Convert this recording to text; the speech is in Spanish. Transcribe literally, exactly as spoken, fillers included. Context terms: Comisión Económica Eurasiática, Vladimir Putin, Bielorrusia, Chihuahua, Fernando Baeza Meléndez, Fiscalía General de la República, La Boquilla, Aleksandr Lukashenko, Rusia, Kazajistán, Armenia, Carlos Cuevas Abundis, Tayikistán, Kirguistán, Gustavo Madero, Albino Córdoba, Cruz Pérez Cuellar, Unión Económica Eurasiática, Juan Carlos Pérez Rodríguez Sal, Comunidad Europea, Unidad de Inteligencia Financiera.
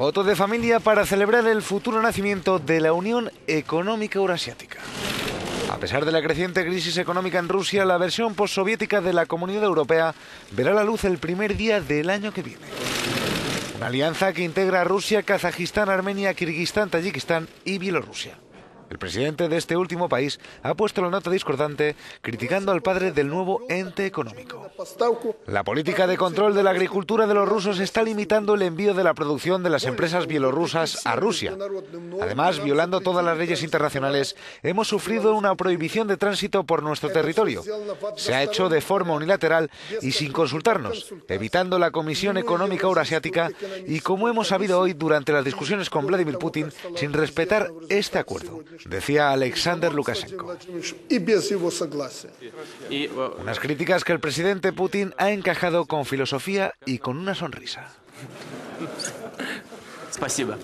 Fotos de familia para celebrar el futuro nacimiento de la Unión Económica Eurasiática. A pesar de la creciente crisis económica en Rusia, la versión postsoviética de la Comunidad Europea verá la luz el primer día del año que viene. Una alianza que integra a Rusia, Kazajistán, Armenia, Kirguistán, Tayikistán y Bielorrusia. El presidente de este último país ha puesto la nota discordante criticando al padre del nuevo ente económico. La política de control de la agricultura de los rusos está limitando el envío de la producción de las empresas bielorrusas a Rusia. Además, violando todas las leyes internacionales, hemos sufrido una prohibición de tránsito por nuestro territorio. Se ha hecho de forma unilateral y sin consultarnos, evitando la Comisión Económica Eurasiática y, como hemos sabido hoy durante las discusiones con Vladimir Putin, sin respetar este acuerdo, decía Aleksandr Lukashenko. Unas críticas que el presidente Putin ha encajado con filosofía y con una sonrisa. Спасибо.